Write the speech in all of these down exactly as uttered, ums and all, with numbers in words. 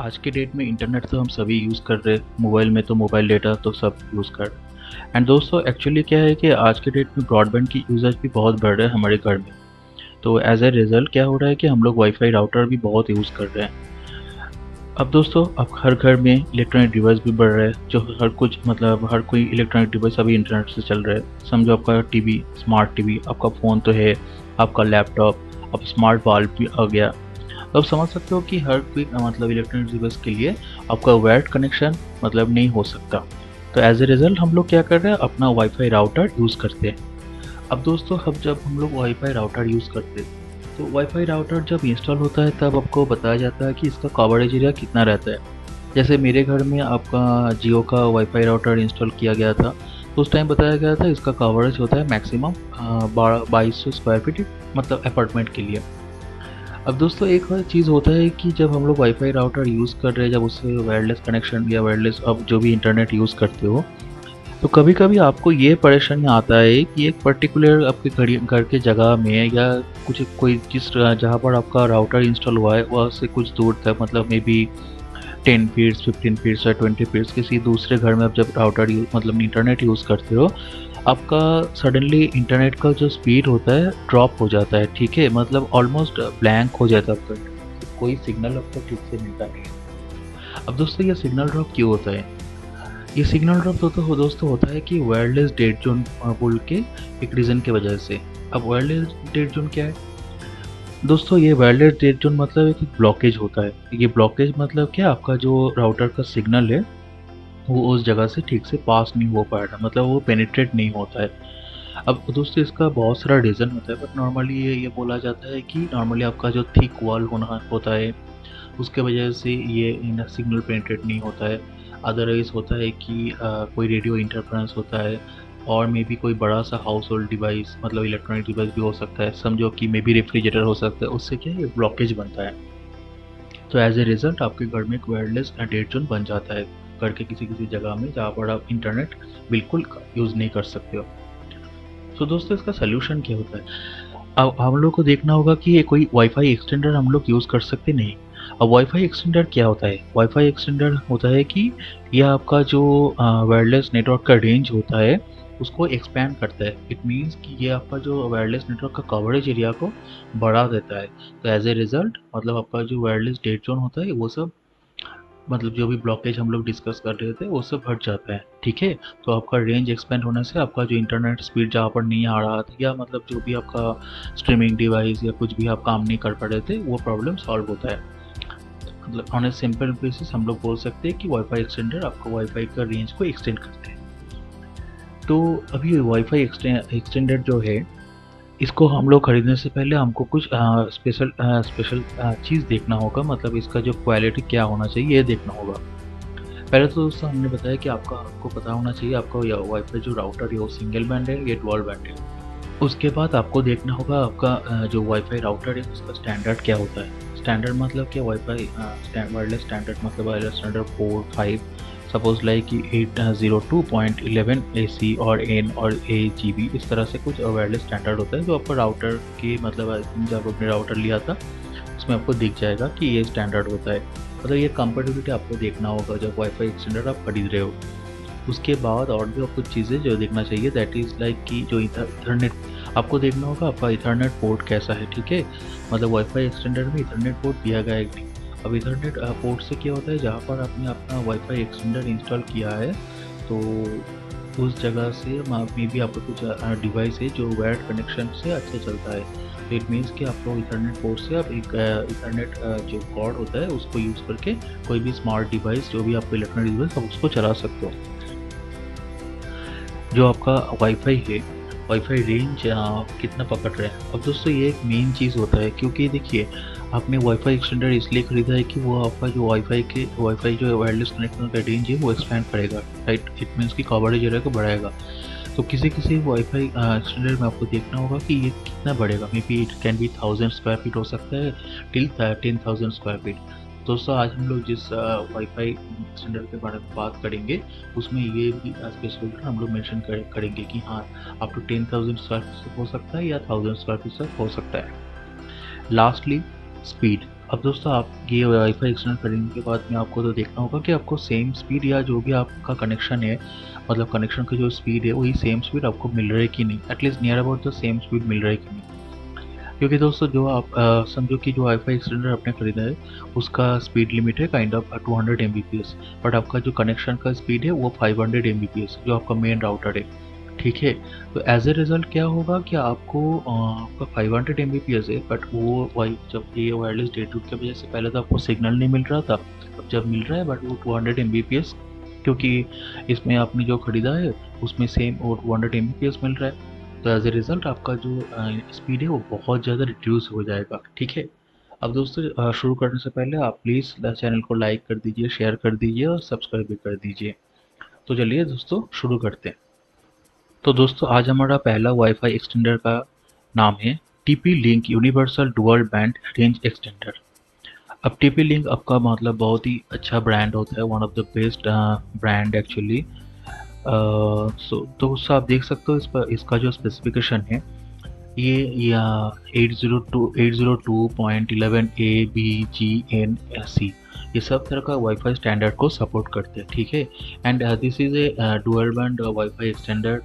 आज के डेट में इंटरनेट तो हम सभी यूज़ कर रहे, मोबाइल में तो मोबाइल डेटा तो सब यूज़ कर रहे। एंड दोस्तों एक्चुअली क्या है कि आज के डेट में ब्रॉडबैंड की यूजेज भी बहुत बढ़ रहे हैं हमारे घर में, तो एज ए रिज़ल्ट क्या हो रहा है कि हम लोग वाईफाई राउटर भी बहुत यूज़ कर रहे हैं। अब दोस्तों अब हर घर में इलेक्ट्रॉनिक डिवाइस भी बढ़ रहे हैं, जो हर कुछ मतलब हर कोई इलेक्ट्रॉनिक डिवाइस अभी इंटरनेट से चल रहा है। समझो आपका टीवी, स्मार्ट टीवी, आपका फ़ोन तो है, आपका लैपटॉप, अब स्मार्ट बल्ब भी आ गया। अब समझ सकते हो कि हर कोई मतलब इलेक्ट्रॉनिक डिवाइस के लिए आपका वायर्ड कनेक्शन मतलब नहीं हो सकता, तो एज ए रिज़ल्ट हम लोग क्या कर रहे हैं, अपना वाईफाई राउटर यूज़ करते हैं। अब दोस्तों अब जब हम लोग वाईफाई राउटर यूज़ करते हैं तो वाईफाई राउटर जब इंस्टॉल होता है तब आपको बताया जाता है कि इसका कवरेज एरिया कितना रहता है। जैसे मेरे घर में आपका जियो का वाईफाई राउटर इंस्टॉल किया गया था तो उस टाइम बताया गया था इसका कवरेज होता है मैक्सिमम बाईस सौ स्क्वायर फीट मतलब अपार्टमेंट के लिए। अब दोस्तों एक चीज़ होता है कि जब हम लोग वाईफाई राउटर यूज़ कर रहे हैं, जब उससे वायरलेस कनेक्शन या वायरलेस अब जो भी इंटरनेट यूज़ करते हो, तो कभी कभी आपको ये परेशानी आता है कि एक पर्टिकुलर आपके घर घर के जगह में या कुछ कोई जिस जहाँ पर आपका राउटर इंस्टॉल हुआ है वहाँ से कुछ दूर तक मतलब maybe ten feets, fifteen feets या ट्वेंटी फीट्स किसी दूसरे घर में आप जब राउटर यूज मतलब इंटरनेट यूज़ करते हो, आपका सडनली इंटरनेट का जो स्पीड होता है ड्रॉप हो जाता है, ठीक है, मतलब ऑलमोस्ट ब्लैंक हो जाता है, आपका कोई सिग्नल आपको ठीक से मिलता नहीं है। अब दोस्तों ये सिग्नल ड्रॉप क्यों होता है? ये सिग्नल ड्रॉप तो, तो दोस्तों होता है कि वायरलेस डेड जोन बोल के एक रीज़न की वजह से। अब वायरलेस डेड जोन क्या है दोस्तों? ये वायरलेस डेड जोन मतलब एक ब्लॉकेज होता है। ये ब्लॉकेज मतलब क्या, आपका जो राउटर का सिग्नल है वो उस जगह से ठीक से पास नहीं हो पा रहा, मतलब वो पेनिट्रेट नहीं होता है। अब दोस्तों इसका बहुत सारा रीज़न होता है, बट नॉर्मली ये ये बोला जाता है कि नॉर्मली आपका जो थिक वॉल होना होता है उसके वजह से ये सिग्नल पेनिट्रेट नहीं होता है। अदरवाइज़ होता है कि आ, कोई रेडियो इंटरफ्रेंस होता है, और मे बी कोई बड़ा सा हाउस होल्ड डिवाइस मतलब इलेक्ट्रॉनिक डिवाइस भी हो सकता है, समझो कि मे बी रेफ्रिजरेटर हो सकता है, उससे क्या है ब्लॉकेज बनता है। तो एज ए रिज़ल्ट आपके घर में एक वायरलेस डेड जोन बन जाता है करके किसी किसी जगह में जहाँ पर आप इंटरनेट बिल्कुल यूज़ नहीं कर सकते हो। तो so, दोस्तों इसका सलूशन क्या होता है? अब हम लोग को देखना होगा कि ये कोई वाईफाई एक्सटेंडर हम लोग यूज़ कर सकते नहीं। अब वाईफाई एक्सटेंडर क्या होता है? वाईफाई एक्सटेंडर होता है कि यह आपका जो वायरलेस नेटवर्क का रेंज होता है उसको एक्सपैंड करता है। इट मीन्स कि ये आपका जो वायरलेस नेटवर्क का कवरेज एरिया को बढ़ा देता है। तो एज ए रिज़ल्ट मतलब आपका जो वायरलेस डेड जोन होता है वो सब मतलब जो भी ब्लॉकेज हम लोग डिस्कस कर रहे थे वो सब हट जाता है, ठीक है। तो आपका रेंज एक्सपेंड होने से आपका जो इंटरनेट स्पीड जहाँ पर नहीं आ रहा था या मतलब जो भी आपका स्ट्रीमिंग डिवाइस या कुछ भी आप काम नहीं कर पा रहे थे वो प्रॉब्लम सॉल्व होता है। मतलब ऑन ए सिंपल बेसिस हम लोग बोल सकते हैं कि वाईफाई एक्सटेंडर आपका वाईफाई का रेंज को एक्सटेंड करते हैं। तो अभी वाईफाई एक्सटेंडर जो है इसको हम लोग ख़रीदने से पहले हमको कुछ आ, स्पेशल आ, स्पेशल आ, चीज़ देखना होगा, मतलब इसका जो क्वालिटी क्या होना चाहिए ये देखना होगा। पहले तो दोस्तों हमने बताया कि आपका आपको पता होना चाहिए आपका वाईफाई जो राउटर है वो सिंगल बैंड है या डुअल बैंड है। उसके बाद आपको देखना होगा आपका जो वाईफाई राउटर है उसका स्टैंडर्ड क्या होता है। स्टैंडर्ड मतलब क्या, वाईफाई वायरलेस स्टैंडर्ड मतलब wireless standard four five suppose like कि eight zero two point eleven A C और एन और ए जी बी इस तरह से कुछ वायरलेस स्टैंडर्ड होता है जो आपका राउटर के मतलब जब आपने राउटर लिया था उसमें आपको दिख जाएगा कि ये स्टैंडर्ड होता है। मतलब ये कंपेटेबिलिटी आपको देखना होगा जब वाईफाई एक्सटेंडर आप खरीद रहे हो। उसके बाद और भी आपको चीज़ें जो देखना चाहिए दैट इज़ लाइक कि जो इथरनेट आपको देखना होगा आपका इथरनेट पोर्ट कैसा है, ठीक है। मतलब वाईफाई एक्सटेंडर में इथरनेट पोर्ट दिया गया है। अब इथरनेट पोर्ट से क्या होता है, जहाँ पर आपने अपना वाईफाई एक्सटेंडर इंस्टॉल किया है तो उस जगह से मे भी आपका कुछ डिवाइस है जो वायर्ड कनेक्शन से अच्छा चलता है। इट मीन्स कि आप लोग इथरनेट पोर्ट से आप एक इथरनेट जो कॉर्ड होता है उसको यूज़ करके कोई भी स्मार्ट डिवाइस जो भी आपको इलेक्ट्रॉनिक डिवाइस आप उसको चला सकते हो। जो आपका वाईफाई है वाईफाई रेंज आप कितना पकड़ रहे हैं, अब दोस्तों ये एक मेन चीज़ होता है क्योंकि देखिए आपने वाईफाई एक्सटेंडर इसलिए ख़रीदा है कि वो आपका जो वाईफाई के वाईफाई जो वायरलेस कनेक्शन का रेंज है वो एक्सपेंड करेगा, राइट। इट मीन्स की कवरेज एरिया को बढ़ाएगा। तो किसी किसी वाईफाई एक्सटेंडर में आपको देखना होगा कि ये कितना बढ़ेगा, maybe it can be thousand square feet हो सकता है till ten thousand square feet. दोस्तों आज हम लोग जिस वाईफाई एक्सटेंडर के बारे में बात करेंगे उसमें ये भी स्पेसिफिक हम लोग मेंशन करेंगे कि हाँ आप तो टेन थाउजेंड स्क्वायर फीट हो सकता है या थाउजेंड स्क्वायर फीट हो सकता है। लास्टली स्पीड, अब दोस्तों आप ये वाईफाई एक्सटर्नल करने के बाद में आपको तो देखना होगा कि आपको सेम स्पीड या जो भी आपका कनेक्शन है, मतलब कनेक्शन की जो स्पीड है वही सेम स्पीड आपको मिल रही है कि नहीं, at least near about the same speed मिल रही है कि नहीं। क्योंकि दोस्तों जो आप समझो कि जो वाईफाई एक्सटेंडर आपने खरीदा है उसका स्पीड लिमिट है kind of two hundred M B P S, but आपका जो कनेक्शन का स्पीड है वो five hundred M B P S जो आपका मेन राउटर है, ठीक है। तो एज ए रिज़ल्ट क्या होगा कि आपको आपका five hundred M B P S है, बट वो वाई जब ये वायरलेस डेट रूट की वजह से पहले तो आपको सिग्नल नहीं मिल रहा था, अब जब मिल रहा है बट वो two hundred M B P S, क्योंकि इसमें आपने जो ख़रीदा है उसमें सेम और two hundred M B P S मिल रहा है। तो एज ए रिज़ल्ट आपका जो स्पीड है वो बहुत ज़्यादा रिड्यूस हो जाएगा, ठीक है। अब दोस्तों शुरू करने से पहले आप प्लीज़ चैनल को लाइक कर दीजिए, शेयर कर दीजिए और सब्सक्राइब भी कर दीजिए। तो चलिए दोस्तों शुरू करते हैं। तो दोस्तों आज हमारा पहला वाईफाई एक्सटेंडर का नाम है T P link universal dual band range extender. अब टी पी लिंक आपका मतलब बहुत ही अच्छा ब्रांड होता है, one of the best brand actually. So दोस्तों आप देख सकते हो इस पर इसका जो स्पेसिफिकेशन है ये या eight zero two eight zero two point eleven A B G N C, ये सब तरह का वाईफाई स्टैंडर्ड को सपोर्ट करते हैं, ठीक है। And this is a dual band wifi extender.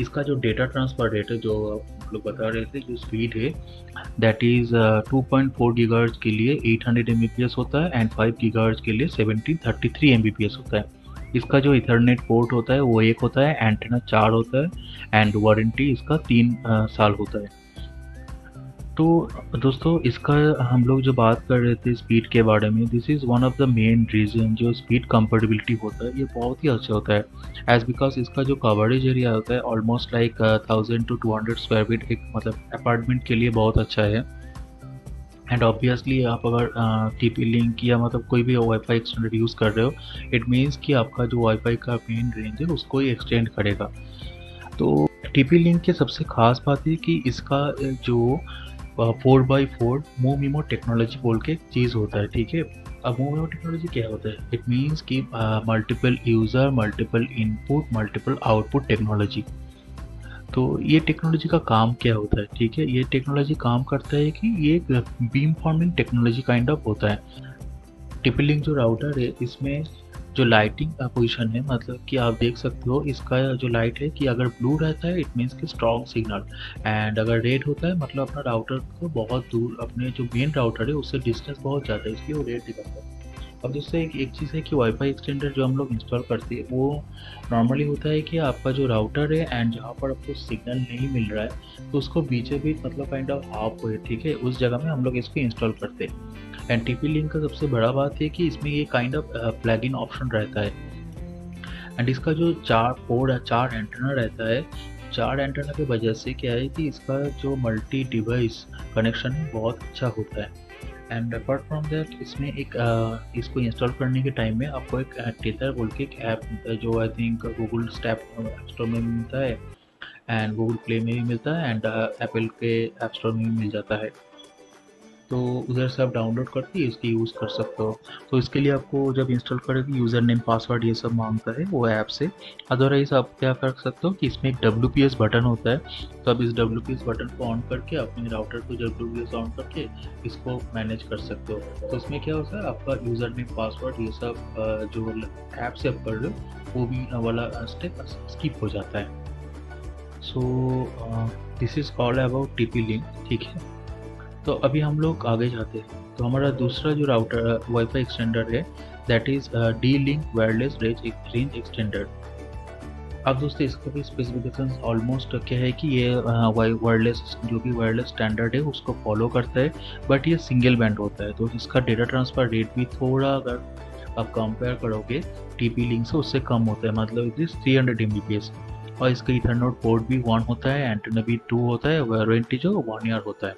इसका जो डेटा ट्रांसफर रेट है जो आप लोग बता रहे थे, जो स्पीड है that is two point four gigahertz के लिए eight hundred M B P S होता है एंड फाइव गीगाहर्ट्ज़ के लिए seventeen thirty three M B P S होता है। इसका जो इथरनेट पोर्ट होता है वो एक होता है, एंटेना चार होता है एंड वारंटी इसका तीन uh, साल होता है। तो दोस्तों इसका हम लोग जो बात कर रहे थे स्पीड के बारे में, this is one of the main reason जो स्पीड कंपेटेबिलिटी होता है ये बहुत ही अच्छा होता है, एज बिकॉज इसका जो कवरेज एरिया होता है almost like thousand two two hundred square feet, एक मतलब अपार्टमेंट के लिए बहुत अच्छा है। एंड ऑब्वियसली आप अगर टी पी लिंक या मतलब कोई भी वाईफाई एक्सटेंडर यूज़ कर रहे हो, इट मीन्स कि आपका जो वाईफाई का मेन रेंज है उसको ही एक्सटेंड करेगा। तो टी पी लिंक की सबसे खास बात है कि इसका जो four by four M U MIMO technology बोल के चीज़ होता है, ठीक है। अब एम यू मिमो टेक्नोलॉजी क्या होता है, इट मीन्स कि multiple user, multiple input, multiple output technology. तो ये टेक्नोलॉजी का काम क्या होता है, ठीक है, ये टेक्नोलॉजी काम करता है कि ये beam forming technology kind of होता है। टी पी लिंक जो राउटर है इसमें जो लाइटिंग का पोजिशन है, मतलब कि आप देख सकते हो इसका जो लाइट है कि अगर ब्लू रहता है इट मीन्स कि स्ट्रॉन्ग सिग्नल, एंड अगर रेड होता है मतलब अपना राउटर को बहुत दूर, अपने जो मेन राउटर है उससे डिस्टेंस बहुत ज़्यादा है, इसलिए वो रेड दिखाता है। अब दोस्तों एक एक चीज़ है कि वाईफाई एक्सटेंडर जो हम लोग इंस्टॉल करते हैं वो नॉर्मली होता है कि आपका जो राउटर है एंड जहाँ पर आपको सिग्नल नहीं मिल रहा है तो उसको बीचे बीच मतलब काइंड ऑफ हाफ वे, ठीक है, उस जगह में हम लोग इसको इंस्टॉल करते हैं। एंड टी पी लिंक का सबसे बड़ा बात है कि इसमें ये kind of plug in option रहता है, एंड इसका जो चार पोर्ट है, चार एंटेना रहता है, चार एंटेना की वजह से क्या है कि इसका जो मल्टी डिवाइस कनेक्शन है बहुत अच्छा होता है। एंड अपार्ट फ्रॉम दैट इसमें एक आ, इसको इंस्टॉल करने के टाइम में आपको एक टेथर बोल के एक ऐप मिलता है जो आई थिंक गूगल स्टैप स्टोर में मिलता है एंड गूगल प्ले में भी मिलता है एंड एप्पल के ऐप स्टोर में भी मिल जाता है। तो उधर से आप डाउनलोड करके इसकी यूज़ कर सकते हो। तो इसके लिए आपको जब इंस्टॉल करेंगे यूज़र नेम, पासवर्ड ये सब मांगता है वो ऐप से। अदरवाइज़ आप क्या कर सकते हो कि इसमें एक डब्ल्यू पी एस बटन होता है, तो आप इस डब्ल्यू पी एस बटन को ऑन करके अपने राउटर को डब्ल्यू पी एस ऑन करके इसको मैनेज कर सकते हो। तो इसमें क्या होता है आपका यूज़र नेम, पासवर्ड ये सब जो ऐप से आप कर लो वो भी वाला स्टेप स्किप हो जाता है। So this is all about T P link, ठीक है। तो अभी हम लोग आगे जाते हैं। तो हमारा दूसरा जो राउटर वाईफाई एक्सटेंडर है that is D link wireless range extender. अब दोस्तों इसका भी स्पेसिफिकेशन ऑलमोस्ट क्या है कि ये वायरलेस जो भी वायरलेस स्टैंडर्ड है उसको फॉलो करता है, बट ये सिंगल बैंड होता है। तो इसका डेटा ट्रांसफर रेट भी थोड़ा अगर आप कंपेयर करोगे टी पी लिंक से उससे कम होता है, मतलब it is three hundred M B P S, और इसका इथरनेट पोर्ट भी वन होता है, एंटेना भी टू होता है, वारंटी जो वन ईयर होता है।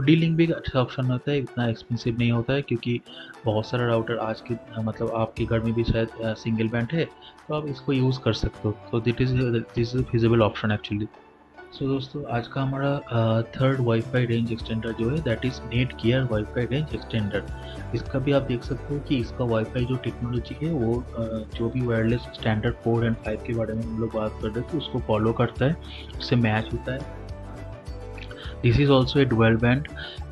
डी लिंक भी अच्छा ऑप्शन होता है, इतना एक्सपेंसिव नहीं होता है, क्योंकि बहुत सारा राउटर आज के मतलब आपके घर में भी शायद सिंगल बैंड है तो आप इसको यूज़ कर सकते हो। तो that is this is feasible option actually. So दोस्तों आज का हमारा थर्ड वाईफाई रेंज एक्सटेंडर जो है that is Netgear wifi range extender. इसका भी आप देख सकते हो कि इसका वाईफाई जो टेक्नोलॉजी है वो uh, जो भी wireless standard four and five के बारे में हम लोग बात कर रहे थे उसको फॉलो करता है, उससे मैच होता है। This is also a dual band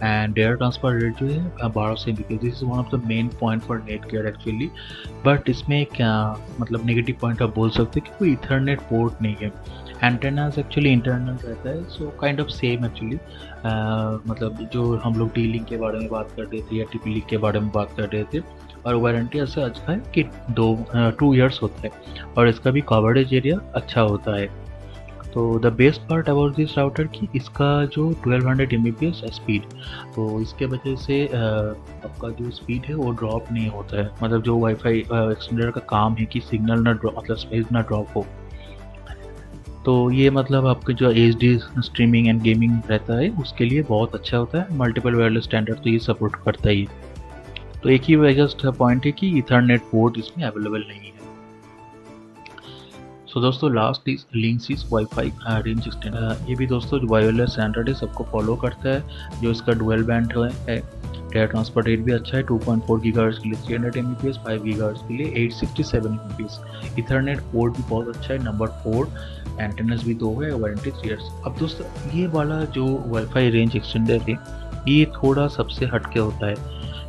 and data transfer rate जो है बारह सौ because this is one of the main point for Netgear actually, but इसमें क्या मतलब negative point आप बोल सकते हैं कि Ethernet port नहीं है, antennas actually internal रहता है, so kind of same actually uh, मतलब जो हम लोग D-Link के बारे में बात कर रहे थे या T P-Link के बारे में बात कर रहे थे। और वारंटी ऐसा अच्छा है कि दो टू ईयर्स होता है और इसका भी कवरेज एरिया अच्छा होता है। तो the best part about this router की इसका जो twelve hundred M B P S speed, तो इसके वजह से आपका जो स्पीड है वो ड्रॉप नहीं होता है, मतलब जो वाईफाई एक्सटेंडर का काम है कि सिग्नल ना ड्रॉप मतलब स्पेस ना ड्रॉप हो। तो ये मतलब आपके जो H D streaming and gaming रहता है उसके लिए बहुत अच्छा होता है। मल्टीपल वायरलेस स्टैंडर्ड तो ये सपोर्ट करता ही, तो एक ही वेस्ट पॉइंट है कि इथरनेट पोर्ट इसमें अवेलेबल नहीं है। सो दोस्तों last is Linksys wifi range extender, ये भी दोस्तों वायरलेस स्टैंडर्ड है सबको फॉलो करता है, जो इसका डुअल बैंड है। डेटा ट्रांसफर रेट भी अच्छा है, टू पॉइंट फोर गीगाहर्ट्ज़ के लिए three hundred M B P S, five gigahertz के लिए eight sixty seven M B P S. Ethernet port भी बहुत अच्छा है, नंबर फोर, एंटेनास भी दो है, वारंटी थ्री ईयर्स। अब दोस्तों ये वाला जो वाईफाई रेंज एक्सटेंडर है ये थोड़ा सबसे हटके होता है,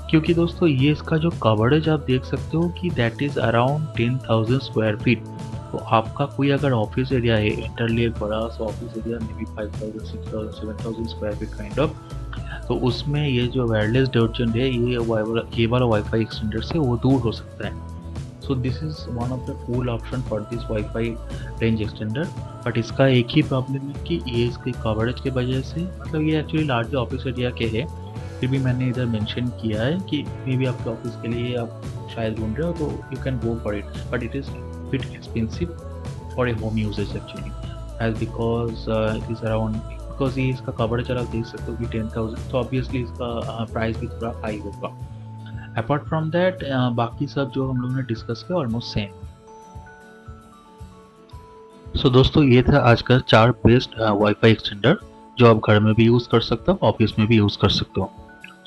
क्योंकि दोस्तों ये इसका जो कवरेज आप देख सकते हो कि that is around ten thousand square feet. तो आपका कोई अगर ऑफिस एरिया है इंटरली बड़ा सा office area maybe five thousand six thousand seven thousand square feet kind of, तो उसमें ये जो वायरलेस डोजेंट है ये ये वाला वाईफाई एक्सटेंडर से वो दूर हो सकता है। So this is one of the cool option for this wifi range extender, but इसका एक ही प्रॉब्लम है कि ये इसके कवरेज के वजह से मतलब ये एक्चुअली लार्ज ऑफिस एरिया के है, फिर भी मैंने इधर मेंशन किया है कि मे बी आपके ऑफिस के लिए आप शायद ढूंढ रहे हो तो you can go for it, but it is bit expensive for a home usages actually as because it is around because ये इसका कवरेज आप देख सकते हो कि टेन थाउजेंड, तो ऑब्वियसली इसका प्राइस भी थोड़ा हाई होगा। अपार्ट फ्रॉम दैट बाकी सब जो हम लोगों ने डिस्कस किया ऑलमोस्ट सेम। सो दोस्तों ये था आज का चार बेस्ट वाईफाई एक्सटेंडर जो आप घर में भी यूज़ कर सकते हो, ऑफिस में भी यूज़ कर सकते हो।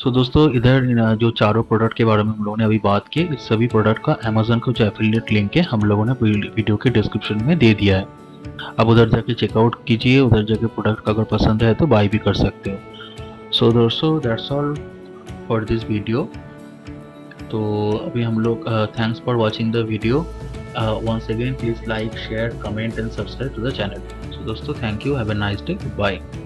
सो so, दोस्तों इधर जो चारों प्रोडक्ट के बारे में हम लोगों ने अभी बात की, इस सभी प्रोडक्ट का अमेजन का जो एफिलिएट लिंक है हम लोगों ने वीडियो के डिस्क्रिप्शन में दे दिया है, अब उधर जाके चेकआउट कीजिए, उधर जाके प्रोडक्ट अगर पसंद है तो बाय भी कर सकते हो। सो दोस्तों that's all for this video. तो अभी हम लोग thanks for watching the video, once again please like share comment and subscribe to the channel. So दोस्तों thank you, have a nice day, bye.